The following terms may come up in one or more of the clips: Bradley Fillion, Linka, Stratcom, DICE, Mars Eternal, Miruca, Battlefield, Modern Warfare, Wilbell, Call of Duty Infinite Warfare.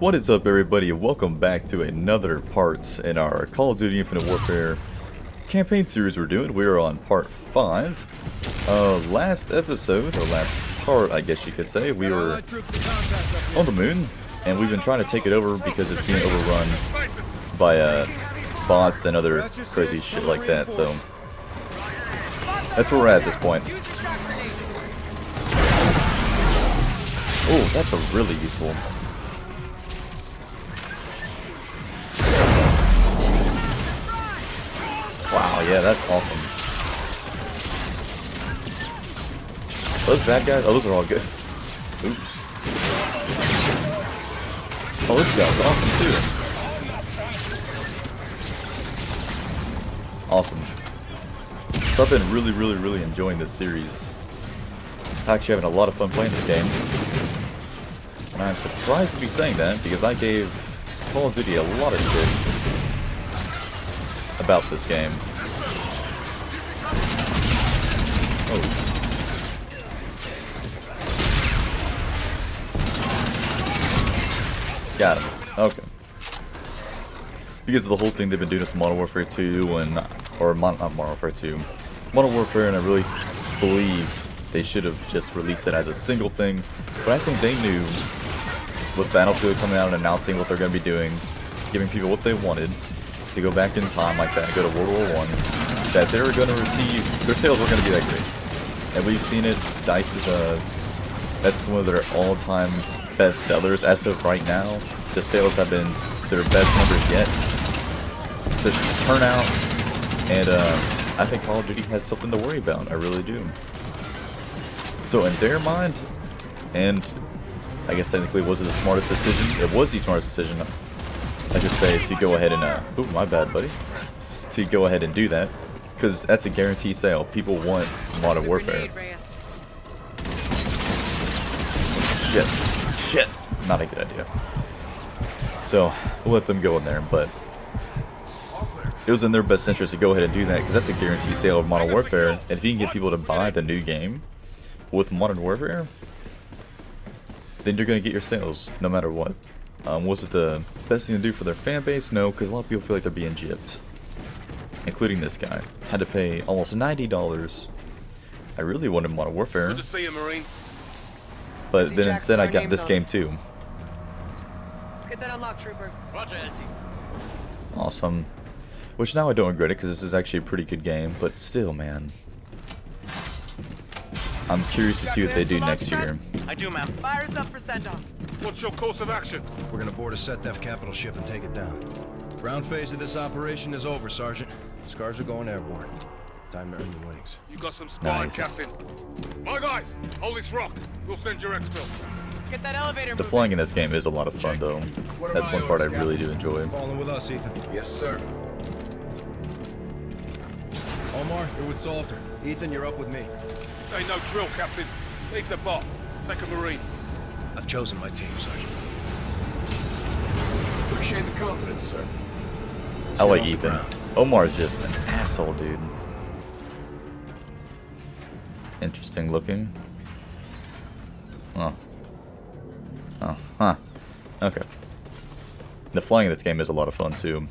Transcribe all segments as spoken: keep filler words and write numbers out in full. What is up, everybody? Welcome back to another part in our Call of Duty Infinite Warfare campaign series we're doing. We are on part five. Uh, last episode, or last part, I guess you could say, we were on the moon, and we've been trying to take it over because it's being overrun by uh, bots and other crazy shit like that, so that's where we're at at this point. Oh, that's a really useful one. Wow, yeah, that's awesome. Those bad guys? Oh, those are all good. Oops. Oh, this guy's awesome too. Awesome. So I've been really, really, really enjoying this series. I'm actually having a lot of fun playing this game. And I'm surprised to be saying that because I gave Call of Duty a lot of shit about this game. Oh. Got him. Okay. Because of the whole thing they've been doing with Modern Warfare two and or Mon not Modern Warfare two. Modern Warfare, and I really believe they should have just released it as a single thing. But I think they knew with Battlefield coming out and announcing what they're gonna be doing, giving people what they wanted, to go back in time like that and go to World War One, that they were going to receive, their sales were going to be that great. And we've seen it, DICE is a, that's one of their all-time best sellers as of right now. The sales have been their best numbers yet. So turnout, and uh, I think Call of Duty has something to worry about, I really do. So in their mind, and I guess technically was it the smartest decision? It was the smartest decision, I should say, to go ahead and, uh, ooh, my bad, buddy, to go ahead and do that, because that's a guarantee sale. People want Modern Warfare. Shit, shit, not a good idea. So, we'll let them go in there, but it was in their best interest to go ahead and do that, because that's a guarantee sale of Modern Warfare, and if you can get people to buy the new game with Modern Warfare, then you're going to get your sales, no matter what. Um, was it the best thing to do for their fan base? No, because a lot of people feel like they're being gypped, including this guy. Had to pay almost ninety dollars. I really wanted Modern Warfare, good to see you, Marines. But then instead I got this game too. Let's get that unlocked, Trooper. Roger, Andy. Awesome. Which now I don't regret it because this is actually a pretty good game, but still, man. I'm curious to see what they do next year. I do, ma'am. Fire us up for send-off. What's your course of action? We're gonna board a SetDef capital ship and take it down. Round phase of this operation is over, Sergeant. Scars are going airborne. Time to earn the wings. You got some spine, Captain. My guys, hold this rock. We'll send your exfil. Let's get that elevator. The flying in this game is a lot of fun, though. That's one part I really do enjoy. Falling with us, Ethan. Yes, sir. Omar, you're with Salter. Ethan, you're up with me. Say no drill, Captain. Leave the bot. Take a Marine. I've chosen my team, Sergeant. Appreciate the confidence, sir. Let's I like Ethan. Omar's just an asshole, dude. Interesting looking. Oh. Oh, huh. Okay. The flying in this game is a lot of fun, too.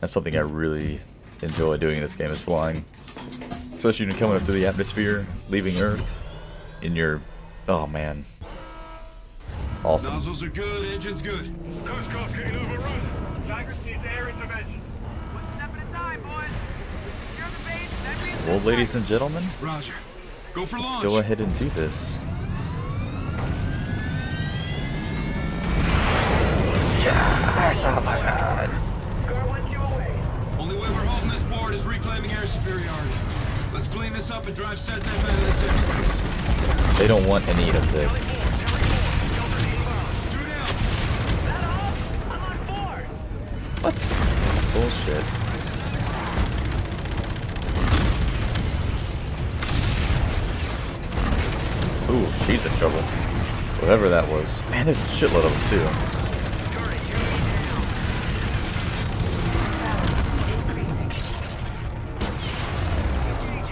That's something I really enjoy doing in this game, is flying. Especially when you're coming up through the atmosphere, leaving Earth, in your... Oh, man. It's awesome. Nozzles are good, engine's good. Coast Guard's getting overrun. Tigers needs air intervention. One step at a time, boys. Secure the base, then we attack. Well, ladies and gentlemen, Roger. Go for launch. Let's go ahead and do this. Yes, oh my God. Only way we're holding this board is reclaiming air superiority. Let's clean this up and drive set them out of this airspace. They don't want any of this. What? Bullshit. Ooh, she's in trouble. Whatever that was. Man, there's a shitload of them too.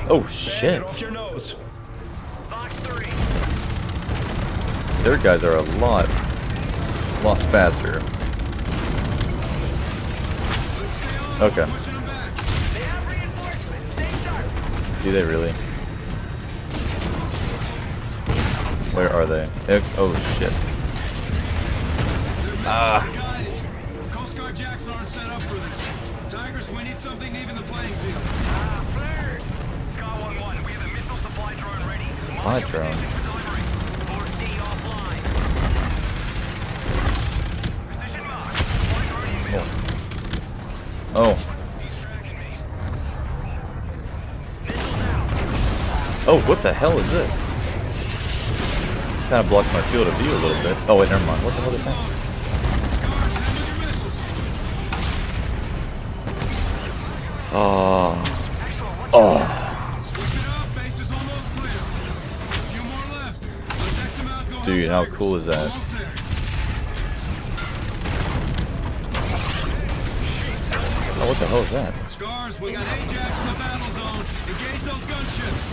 Oh shit. Their guys are a lot a lot faster. Okay. Do they really? Where are they? They're, oh shit. Ah. Coast Guard jacks aren't set up for this. Tigers, we need something even the playing field. Ah, flared. Scott one one, we have a missile supply drone ready. Supply drone. Oh. Oh, what the hell is this? Kind of blocks my field of view a little bit. Oh wait, never mind. What the hell is that? Oh. Oh. Dude, how cool is that? Oh, what the hell is that? Scars, we got Ajax in the battle zone. Engage those gunships.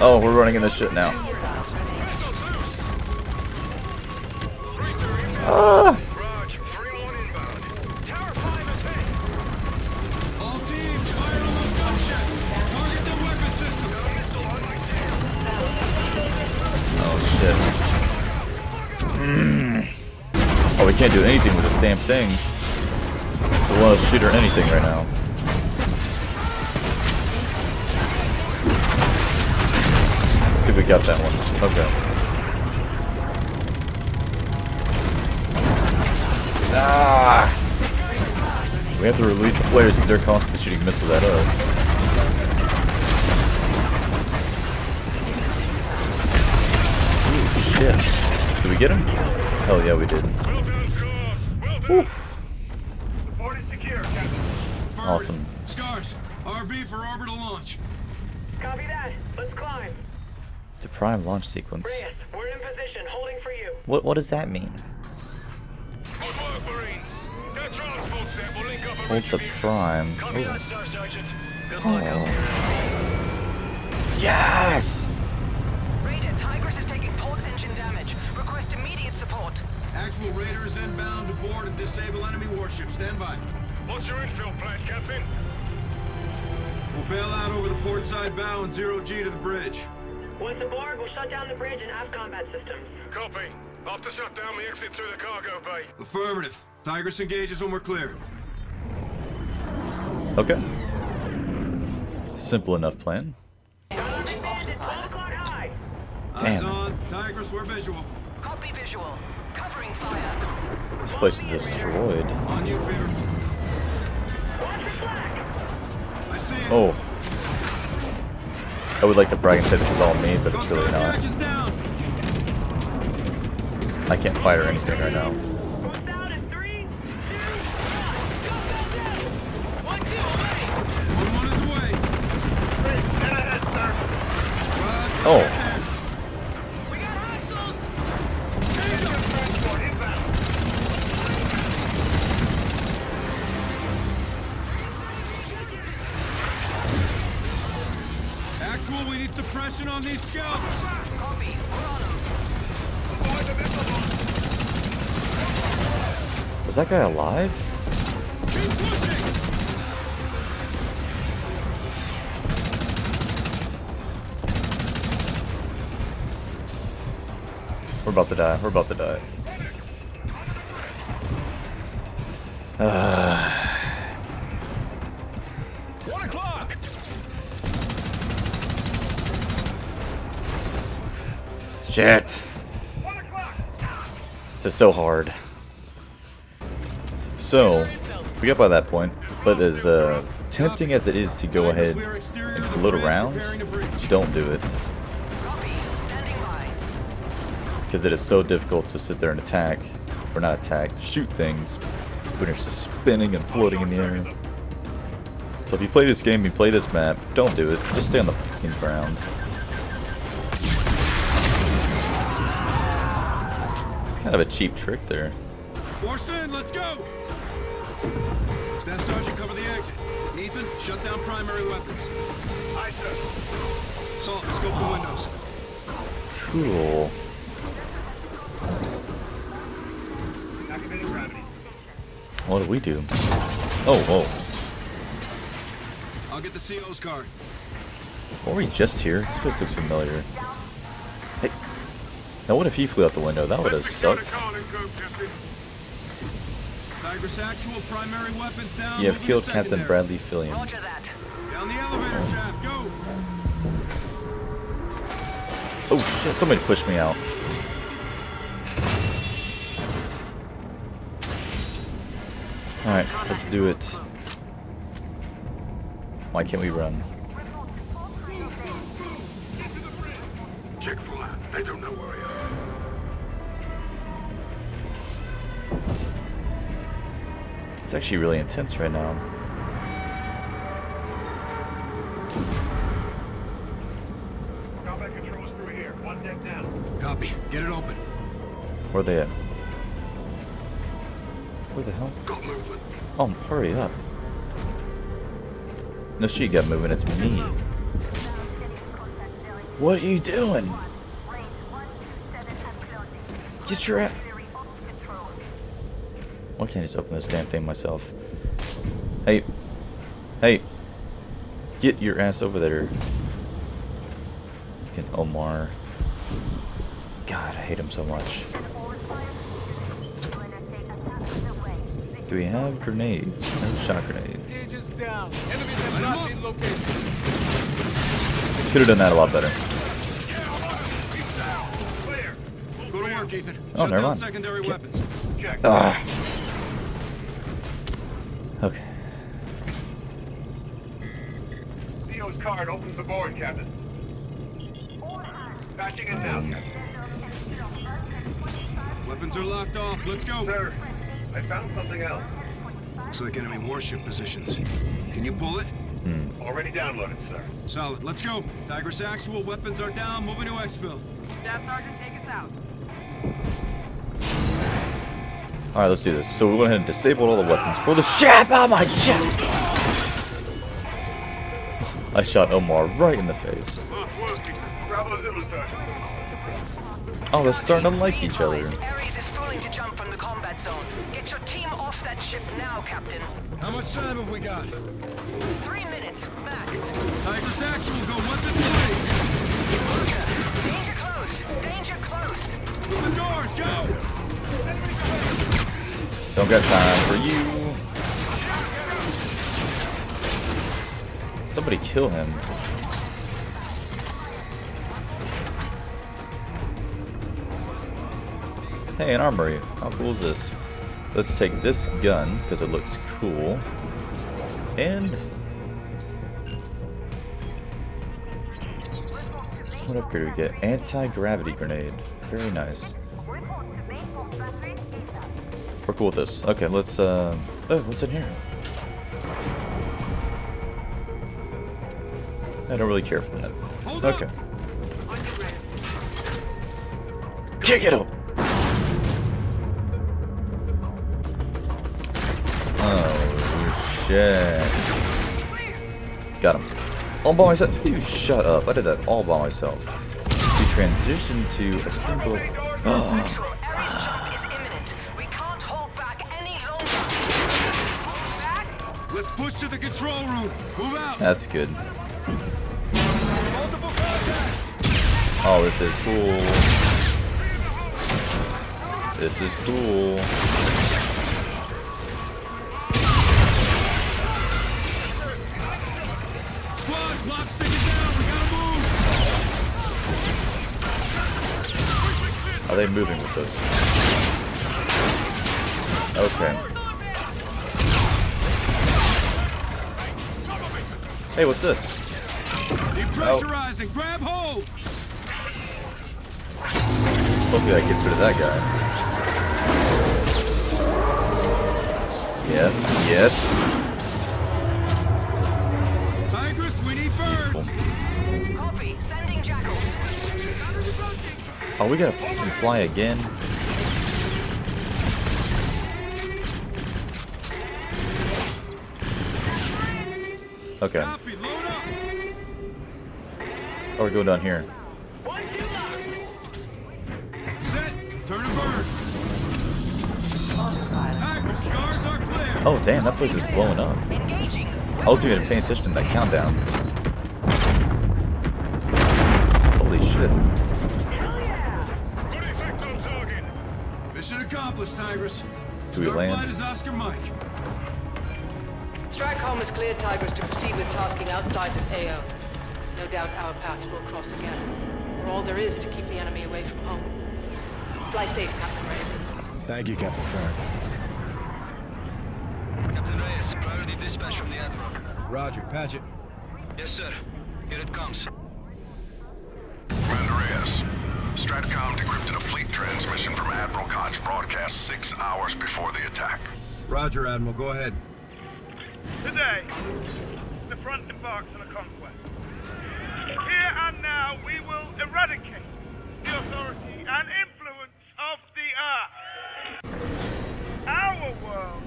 Oh, we're running into shit now. Ah. Oh, shit. Mm. Oh, we can't do anything with this damn thing. I don't want to shoot or anything right now. I think we got that one. Okay. Ah! We have to release the players because they're constantly shooting missiles at us. Ooh, shit. Did we get him? Hell yeah, we did. Oof. Awesome. Scars, R V for orbital launch. Copy that. Let's climb. It's a prime launch sequence. Reyes, we're in position, holding for you. What what does that mean? Good work, Marines. That transport set will link up and retrieve. It's a prime. Copy that, Star Sergeant. Good luck out there. Yes! Raider, Tigress is taking port engine damage. Request immediate support. Actual Raider is inbound to board and disable enemy warship. Stand by. What's your infill plan, Captain? We'll bail out over the port side bow and zero G to the bridge. Once aboard, we'll shut down the bridge and half combat systems. Copy. After shutdown, we exit through the cargo bay. Affirmative. Tigress engages when we're clear. Okay. simple enough plan. Eyes on. Tigress, we're visual. Copy visual. Covering fire. This place is destroyed. On you, Fever. Oh. I would like to brag and say this is all me, but it's really not. I can't fire anything right now. Oh. On these scouts. Copy. Was that guy alive? Keep pushing. We're about to die. We're about to die. Uh. One o'clock. Shit. This is so hard. So, we got by that point, but as uh, tempting as it is to go ahead and float around, don't do it. Because it is so difficult to sit there and attack, or not attack, shoot things when you're spinning and floating in the air. So if you play this game, you play this map, don't do it. Just stay on the fucking ground. Kind of a cheap trick there. Orson, let's go. Staff Sergeant, cover the exit. Ethan, shut down primary weapons. Aye, sir. Salt, scope the windows. Cool. What do we do? Oh, whoa. I'll get the C O's card. Were we just here? This place looks familiar. Hey. Now what if he flew out the window? That would have sucked. Tiger's actual primary weapons down. You have killed Captain Bradley Fillion. Roger that. Down the elevator shaft, go! Oh shit, somebody pushed me out. Alright, let's do it. Why can't we run? Check for her. I don't know where I am. It's actually really intense right now. Combat controls through here. One deck down. Copy. Get it open. Where are they at? Where the hell? Oh, hurry up. No, she got moving. It's me. What are you doing? Get your ass. Why can't I just open this damn thing myself? Hey. Hey. Get your ass over there. Fucking Omar. God, I hate him so much. Do we have grenades? No shot grenades. Could have done that a lot better. Oh, never mind. Ah. Okay. Theo's card opens the board, Captain. Patching it now. Weapons are locked off. Let's go. Sir. I found something else. Looks like enemy warship positions. Can you pull it? Hmm. Already downloaded, sir. Solid. Let's go. Tigress actual weapons are down. Moving to exfil. Staff Sergeant, take us out. All right, let's do this. So we went ahead and disabled all the weapons for the ship. Oh my ship! I shot Omar right in the face. Oh, they're starting to like each other. Get your team off that ship now, Captain. How much time have we got? Three minutes, max. Tiger's action will go one to three. Roger. Danger close. Danger close. Open doors, go! Don't got time for you. Somebody kill him. Hey, an armory. How cool is this? Let's take this gun, because it looks cool. And... what upgrade do we get? Anti-gravity grenade. Very nice. We're cool with this. Okay, let's... Uh... oh, what's in here? I don't really care for that. Okay. Kick it up! Oh shit! Got him. All by myself. You shut up! I did that all by myself. We transition to a simple. Enemy's jump is imminent. We can't hold back any longer. Let's push to the control room. Move out. That's good. Oh, this is cool. This is cool. Are they moving with this? Okay. Hey, what's this? Depressurizing. Grab hold. Hopefully that gets rid of that guy. Yes, yes. Tigress, we need birds. Copy. Sending jackals. Oh, we gotta fucking fly again. Okay. Oh, we go down here. Set. Turn a bird. Oh damn, that place is blowing up. I wasn't even paying attention to that countdown. Holy shit. Mission accomplished, Tigress. Do we land? Flight is Oscar Mike. Stratcom has cleared Tigress to proceed with tasking outside this A O. No doubt our paths will cross again. We're all there is to keep the enemy away from home. Fly safe, Captain Reyes. Thank you, Captain Farron. Captain Reyes, priority dispatch from the Admiral. Roger, patch it. Yes, sir. Here it comes. Commander Reyes, Stratcom decrypted a fleet transmission from Admiral Koch broadcast six hours before the attack. Roger, Admiral. Go ahead. Today, the front embarks on a conquest. Here and now, we will eradicate the authority and influence of the Earth. Our world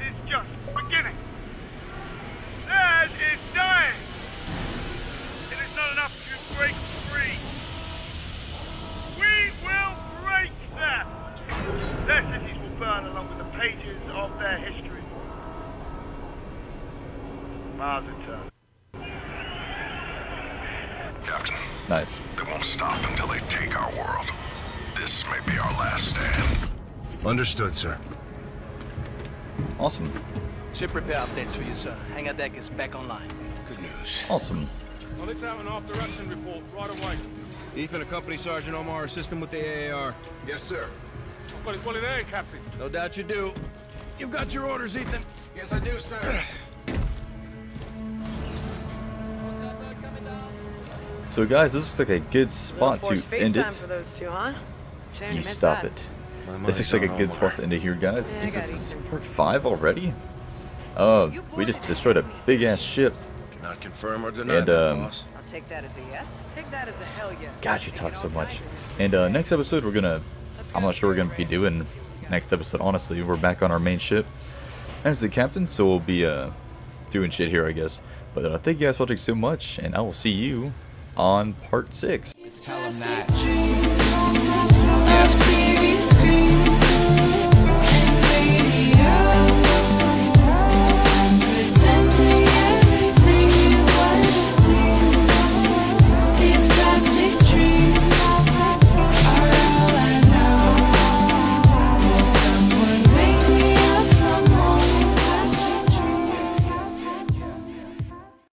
is just beginning. Theirs is dying. It is not enough to break free. We will break them. Their cities will burn along with the pages of their history. Mars Eternal. Captain. Nice. They won't stop until they take our world. This may be our last stand. Understood, sir. Awesome. Ship repair updates for you, sir. Hangar deck is back online. Good news. Awesome. Well, let's have an off-direction report right away. Ethan, accompany Sergeant Omar, assist him with the A A R. Yes, sir. I've got it fully there, Captain. No doubt you do. You've got your orders, Ethan. Yes, I do, sir. So, guys, this looks like a good spot to end it. For those two, huh? You stop it. This looks like a good spot to end it here, guys. I think this is part five already. Uh, we just destroyed a big-ass ship. Cannot confirm or deny that, boss. I'll take that as a yes. Take that as a hell yeah. God, you talk so much. And uh, next episode, we're going to... I'm not sure we're going to be doing next episode, honestly. We're back on our main ship as the captain, so we'll be uh, doing shit here, I guess. But uh, thank you guys for watching so much, and I will see you on part six. Tell him that.